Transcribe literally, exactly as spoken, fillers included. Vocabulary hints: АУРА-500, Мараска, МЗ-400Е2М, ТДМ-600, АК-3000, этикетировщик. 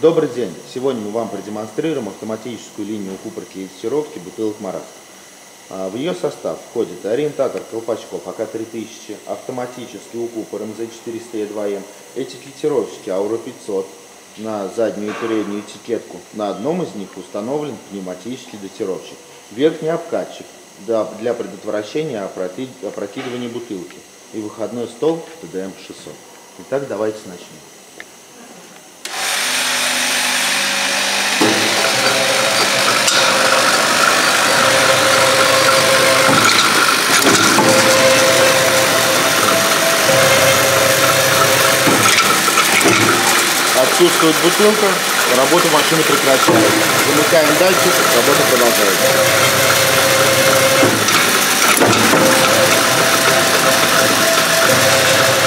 Добрый день! Сегодня мы вам продемонстрируем автоматическую линию укупорки и дозировки бутылок Мараска. В ее состав входит ориентатор колпачков А К три тысячи, автоматический укупор М З четыреста Е два М, этикетировщики АУРА пятьсот на заднюю и переднюю этикетку. На одном из них установлен пневматический дозировщик, верхний обкатчик для предотвращения опрокидывания бутылки и выходной стол Т Д М шестьсот. Итак, давайте начнем. Отсутствует бутылка, работу машины прекращает. Замыкаем датчик, работа продолжается.